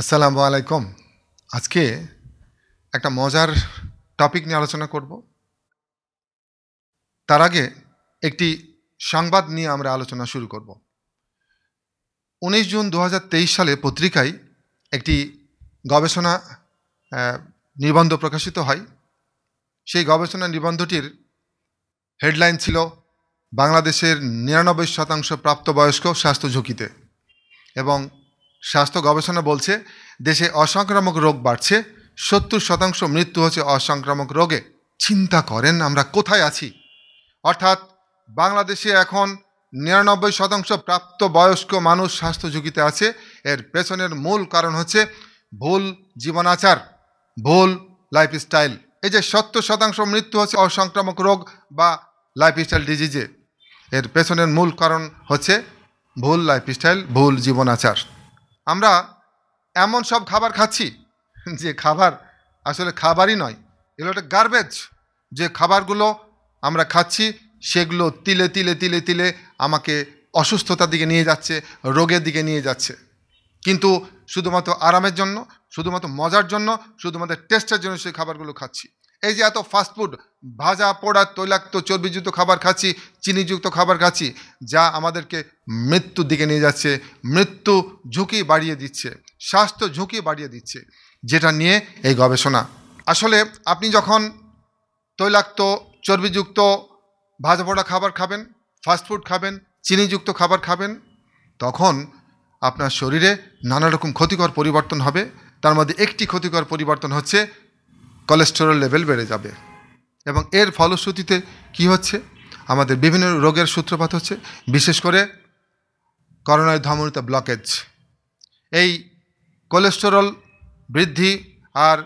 আসসালামু আলাইকুম। আজকে একটা মজার টপিক নিয়ে আলোচনা করব। তার আগে একটি সংবাদ নিয়ে আমরা আলোচনা শুরু করব। 19 জুন 2023 সালে পত্রিকায় একটি গবেষণা নিবন্ধ প্রকাশিত হয়। সেই গবেষণা নিবন্ধটির হেডলাইন ছিল বাংলাদেশের 99% প্রাপ্তবয়স্ক স্বাস্থ্য ঝুঁকিতে, এবং স্বাস্থ্য গবেষণা বলছে দেশে অসংক্রামক রোগ বাড়ছে, 70% মৃত্যু হচ্ছে অসংক্রামক রোগে। চিন্তা করেন আমরা কোথায় আছি। অর্থাৎ বাংলাদেশে এখন 99% প্রাপ্তবয়স্ক মানুষ স্বাস্থ্য ঝুঁকিতে আছে। এর পেছনের মূল কারণ হচ্ছে ভুল জীবনাচার, ভুল লাইফস্টাইল। এই যে 70% মৃত্যু হচ্ছে অসংক্রামক রোগ বা লাইফস্টাইল ডিজিজে, এর পেছনের মূল কারণ হচ্ছে ভুল লাইফস্টাইল, ভুল জীবনাচার। আমরা এমন সব খাবার খাচ্ছি যে খাবার আসলে খাবারই নয়, এগুলো একটা গার্বেজ। যে খাবারগুলো আমরা খাচ্ছি সেগুলো তিলে তিলে তিলে তিলে আমাকে অসুস্থতার দিকে নিয়ে যাচ্ছে, রোগের দিকে নিয়ে যাচ্ছে। কিন্তু শুধুমাত্র আরামের জন্য, শুধুমাত্র মজার জন্য, শুধুমাত্র টেস্টের জন্য সেই খাবারগুলো খাচ্ছি। এই যে এত ফাস্টফুড, ভাজা পোড়া, তৈলাক্ত, চর্বিযুক্ত খাবার খাচ্ছি, চিনিযুক্ত খাবার খাচ্ছি, যা আমাদেরকে মৃত্যুর দিকে নিয়ে যাচ্ছে, মৃত্যু ঝুঁকি বাড়িয়ে দিচ্ছে, স্বাস্থ্য ঝুঁকি বাড়িয়ে দিচ্ছে, যেটা নিয়ে এই গবেষণা। আসলে আপনি যখন তৈলাক্ত, চর্বিযুক্ত, ভাজা পোড়া খাবার খাবেন, ফাস্টফুড খাবেন, চিনিযুক্ত খাবার খাবেন, তখন আপনার শরীরে নানা রকম ক্ষতিকর পরিবর্তন হবে। তার মধ্যে একটি ক্ষতিকর পরিবর্তন হচ্ছে কোলেস্টেরল লেভেল বেড়ে যাবে, এবং এর ফলশ্রুতিতে কি হচ্ছে, আমাদের বিভিন্ন রোগের সূত্রপাত হচ্ছে, বিশেষ করে করোনারি ধমনীতে ব্লকেজ। এই কোলেস্টেরল বৃদ্ধি আর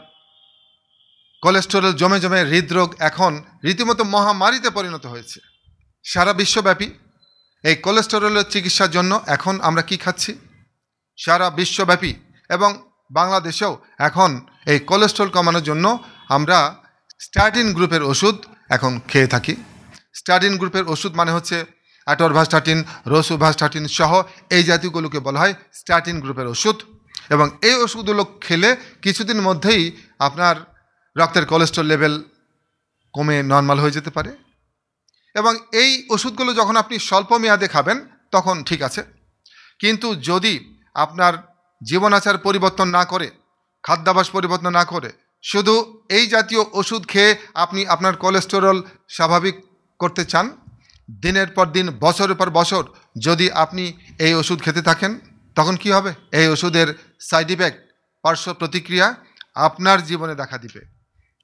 কোলেস্টেরল জমে জমে হৃদরোগ এখন রীতিমতো মহামারীতে পরিণত হয়েছে। সারা বিশ্বব্যাপী এই কোলেস্টেরলের চিকিৎসার জন্য এখন আমরা কি খাচ্ছি, সারা বিশ্বব্যাপী এবং বাংলাদেশেও এখন এই কোলেস্টেরল কমানোর জন্য আমরা স্ট্যাটিন গ্রুপের ওষুধ এখন খেয়ে থাকি। স্ট্যাটিন গ্রুপের ওষুধ মানে হচ্ছে অ্যাটরভাস্টাটিন, রোসুভাস্টাটিন সহ এই জাতীয়গুলোকে বলা হয় স্ট্যাটিন গ্রুপের ওষুধ। এবং এই ওষুধগুলো খেলে কিছুদিন মধ্যেই আপনার রক্তের কোলেস্টেরল লেভেল কমে নর্মাল হয়ে যেতে পারে। এবং এই ওষুধগুলো যখন আপনি স্বল্প মেয়াদে খাবেন তখন ঠিক আছে, কিন্তু যদি আপনার জীবনাচার পরিবর্তন না করে, খাদ্যাভ্যাস পরিবর্তন না করে, শুধু এই জাতীয় ওষুধ খেয়ে আপনি আপনার কোলেস্টেরল স্বাভাবিক করতে চান, দিনের পর দিন, বছরের পর বছর যদি আপনি এই ওষুধ খেতে থাকেন, তখন কি হবে, এই ওষুধের সাইড ইফেক্ট, পার্শ্ব প্রতিক্রিয়া আপনার জীবনে দেখা দিবে।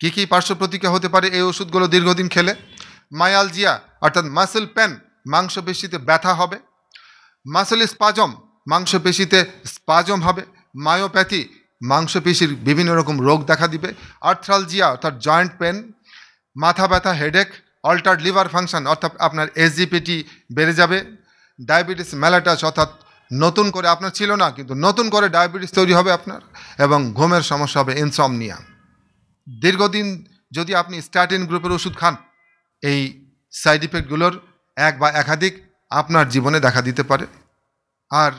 কী কী পার্শ্ব প্রতিক্রিয়া হতে পারে এই ওষুধগুলো দীর্ঘদিন খেলে? মায়ালজিয়া অর্থাৎ মাসেল পেন, মাংসপেশিতে ব্যথা হবে। মাসেল স্পাজম, মাংসপেশিতে স্পাজম হবে। মায়োপ্যাথি, মাংসপেশির বিভিন্ন রকম রোগ দেখা দিবে। আর্থ্রালজিয়া অর্থাৎ জয়েন্ট পেন, মাথা ব্যথা, হেডেক। অল্টার্ড লিভার ফাংশন অর্থাৎ আপনার এসজিপিটি বেড়ে যাবে। ডায়াবেটিস ম্যালাটাস অর্থাৎ নতুন করে, আপনার ছিল না কিন্তু নতুন করে ডায়াবেটিস তৈরি হবে আপনার। এবং ঘুমের সমস্যা হবে, ইনসমনিয়া। দীর্ঘদিন যদি আপনি স্ট্যাটিন গ্রুপের ওষুধ খান, এই সাইড ইফেক্টগুলোর এক বা একাধিক আপনার জীবনে দেখা দিতে পারে। আর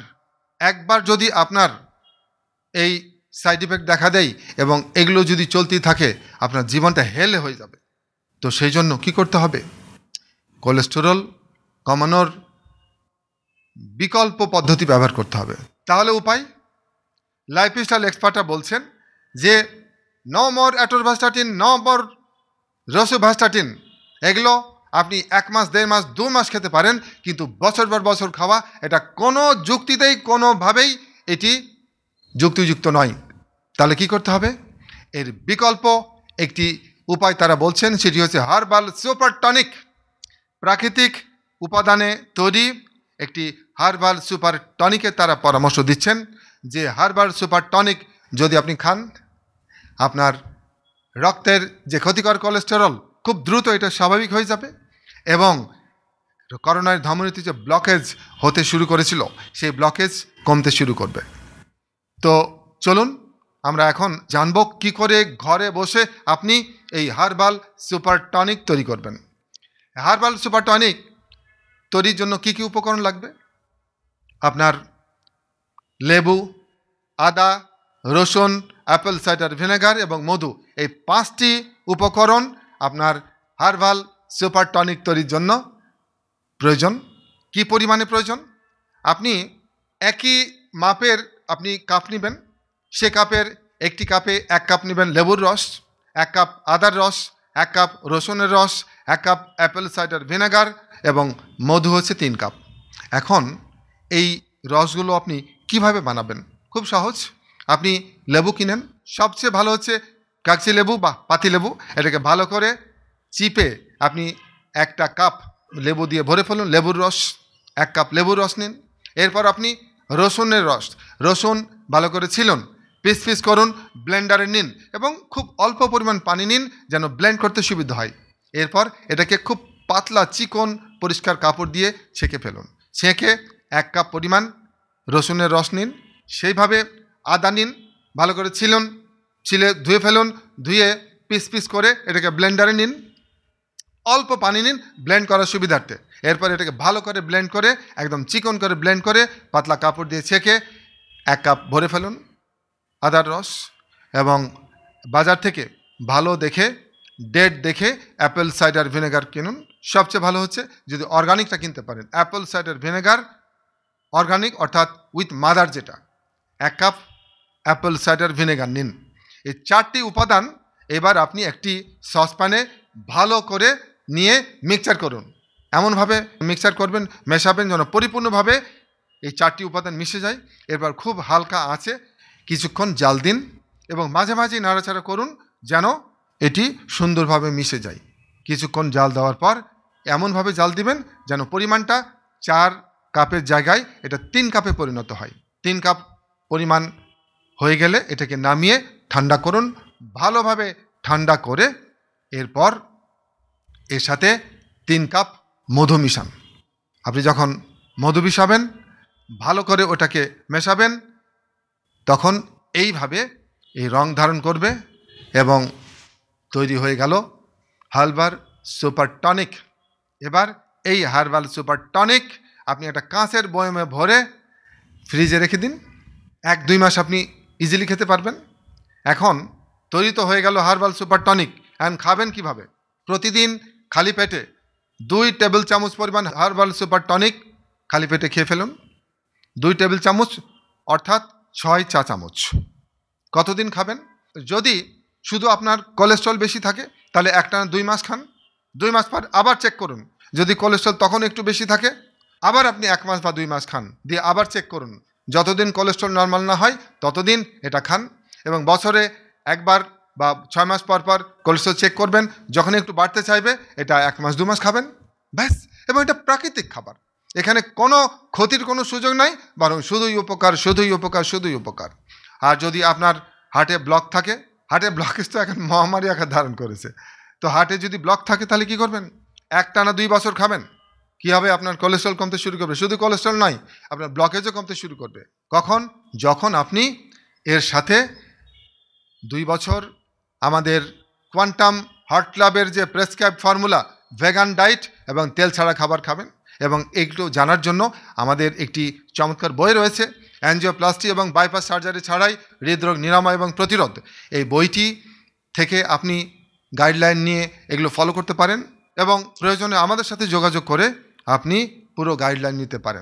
একবার যদি আপনার এই সাইড ইফেক্ট দেখা দেয় এবং এগুলো যদি চলতেই থাকে, আপনার জীবনটা হেলে হয়ে যাবে। তো সেই জন্য কী করতে হবে, কোলেস্টেরল কমানোর বিকল্প পদ্ধতি ব্যবহার করতে হবে। তাহলে উপায়, লাইফস্টাইল এক্সপার্টরা বলছেন যে no more atorvastatin, no more rosuvastatin. এগুলো আপনি 1 মাস, 1.5 মাস, 2 মাস খেতে পারেন, কিন্তু বছর পর বছর খাওয়া, এটা কোনো যুক্তিতেই, কোনোভাবেই এটি যুক্তিযুক্ত নয়। তাহলে কি করতে হবে, এর বিকল্প একটি উপায় তারা বলছেন, সেটি হচ্ছে হার্বাল সুপার টনিক। প্রাকৃতিক উপাদানে তৈরি একটি হার্বাল সুপার টনিকের তারা পরামর্শ দিচ্ছেন যে হার্বাল সুপার টনিক যদি আপনি খান, আপনার রক্তের যে ক্ষতিকর কোলেস্টেরল খুব দ্রুত এটা স্বাভাবিক হয়ে যাবে, এবং করোনারি ধমনীতে যে ব্লকেজ হতে শুরু করেছিল সেই ব্লকেজ কমতে শুরু করবে। তো চলুন আমরা এখন জানব কি করে ঘরে বসে আপনি এই হার্বাল সুপার টনিক তৈরি করবেন। হার্বাল সুপার টনিক তৈরির জন্য কি কি উপকরণ লাগবে, আপনার লেবু, আদা, रसुन एपल साइडार भिनेगार और मधु ये पाँच उपकरण आपनार हार्बाल सुपार टनिक तैयार जन्य प्रयोजन कि परिमाणे प्रयोजन आपनी एक ही मापेर अपनी कप नेबेन से कपर एक कपे एक कप नेबेन लेबुर रस एक कप आदार रस एक कप रसुनेर रस एक कप एपल साइडार भिनेगार एवं मधु होच्छे 3 कप। एखन एई रसगुलो आपनी किभाबे बानाबेन खूब सहज। आपनी लेबू किनेन सबचेये भालो होच्छे कागजी लेबू बा पाती लेबू एटाके भालो करे चिपे आपनी एकटा कप लेबू दिये भरे फेलुन लेबुर रस एक कप लेबुर रस निन। एरपर आपनी रसुनेर रस रसुन भालो करे छिलुन पिस पिस करुन ब्लेंडारे निन एबं खूब अल्प परिमाण पानी निन जेन ब्लेंड करते सुविधा हय। एरपर एटाके खूब पातला चिकन परिष्कार कपड़ दिए छेके फेलुन छेके एक कप परिमाण रसुनेर रस निन सेइभाबे आदा निन भालो करे छिलुन छिले धुए फेलुन धुए पिस पिस करे एटाके ब्लेंडारे निन अल्प पानी निन ब्लेंड करार सुविधार्थे। एरपर एटाके भालो करे ब्लेंड करे एकदम चिकन करे ब्लेंड करे पातला कपड़ दिए छेके एक कप भरे फेलुन आदार रस एबं बाजार थेके भालो देखे डेट देखे एपल साइडार भिनेगार किनुन सबचेये भालो होच्छे यदि अर्गानिकटा किनते पारेन एपल साइडार भिनेगार अर्गानिक अर्थात उइथ मादार जेटा एक कप एपल साइडार भिनेगार निन। ये 4टी उपादान एबार आपनी एक ससपैने भालो करे निये मिक्सचार करुन एमन भावे मिक्सचार करबेन मेशाबेन जेन परिपूर्ण भावे ये 4टी उपादान मिशे जाय। एरपर खूब हालका आँचे किछुक्षण जाल दिन एबं माझे माझे नाड़ाचाड़ा करुन जेन एटी सुंदरभावे मिशे जाए। किछुक्षण जाल देवार पर एमन भावे जाल दिबेन जेन परिमाणटा 4 कपेर जायगाय एटा 3 कपे परिणत हय। 3 कप परिमाण हये गेले एटाके नामिये ठंडा करुन भालोभावे ठंडा करे एरपर एर साथे 3 कप मधु मिशान। आपनि जखन मधु मिशाबेन भालो करे ओटाके मेशाबेन तखन एइभावे एई रंग धारण करबे एबं तैरी हो गेल हार्बाल सुपार टनिक। एबार एई हार्बाल सुपार टनिक आपनी एक काँचेर बयेमे भरे फ्रिजे रेखे दिन 1-2 मास आपनी इजिली खेते पारबेन। एखन तैरी तो हो गेल हार्बाल सुपार टनिक एन खाबेन किभाबे प्रतिदिन खाली पेटे 2 टेबिल चामच परिमाण हार्बाल सुपार टनिक खाली पेटे खेये फेलुन 2 टेबिल चामच अर्थात 6 चा-चामच। कतदिन खाबेन यदि शुधु आपनार कोलेस्ट्रल बेशी थाके ताहले एकटाना 2 मास खान 2 मास पर आबार चेक करुन यदि कोलेस्ट्रल तखन एकटु बेशी थाके आबार आपनी 1 मास बा 2 मास खान दिये आबार चेक करुन जतदिन कोलेस्ट्रल नर्माल ना हय ततदिन एटा खान एबं बछरे एकबार बा 6 मास पर कोलेस्ट्रल चेक करबेन जखन एकटु बाड़ते चाइबे एटा 1 मास 2 मास खाबेन बस। एबं एटा प्राकृतिक खाबार एखाने कोनो क्षतिर कोनो सुयोग नाई बरं शुधुई उपकार शुधुई उपकार शुधुई उपकार। आर यदि आपनार हार्टे ब्लक थाके हार्टे ब्लकेज तो एखन महामारी आकार धारण करेछे तो हार्टे यदि ब्लक थाके ताहले कि करबेन एकटाना 2 বছর खाबेन कि होबे आपनार कोलेस्ट्रल कमते शुरू करबे शुधु कोलेस्ट्रल नय आपनार ब्लकेजो कमते शुरू करबे कखन जखन आपनी एर साथे 2 বছর आमादेर कोয়ান্টাম हार्ट क्लाबের जे प्रेसक्राइब फर्मुला भेगान डाइट एबं तेल छाड़ा खाबार खाबेन एबं एगुलो जानार जन्य आमादेर एकटी चमत्कार बই রয়েছে एंजियोप्लास्टी और बाईपास सार्जारि छाड़ाई हृदरोग निरामय और प्रतिरोध ये बोईटी थेके आपनी गाइडलाइन निये एगुलो फलो करते पारें एबं प्रयोजने आमादेर साथे जोगाजोग करे आपनी पुरो गाइडलाइन निते पारें।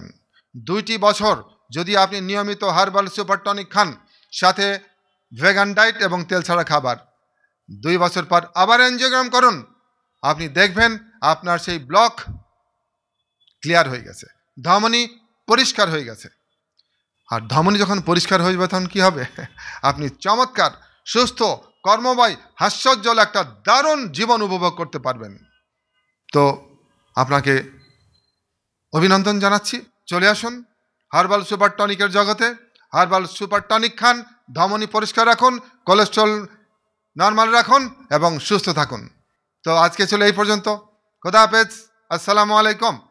2টি বছর यदि आपनी नियमित हार्बाल सुपार टनिक खान साथे भेगान डाइट एबं तेल छाड़ा खाबार 2 বছর पर आबार एंजियोग्राम करुन आपनी देखबेन आपनार सेई ब्लक क्लियर हये गेछे धमनी परिष्कार हये गेछे। और धमनी जखन परिष्कार हो जाबे तखन कि होबे आपनी चमत्कार सुस्थ कर्ममय हास्योज्ज्वल एक दारुण जीवन उपभोग करते पारबेन। तो आपनाके अभिनंदन जानाच्छि चले आसुन हार्बाल सुपार टनिकेर जगते हार्बाल सुपार टनिक खान धमनी परिष्कार राखुन कोलेस्ट्रल नर्माल राखुन एबं सुस्थ थाकुन। तो आजके चले एई पर्यन्त खुदा हाफेज असलामु आलैकुम।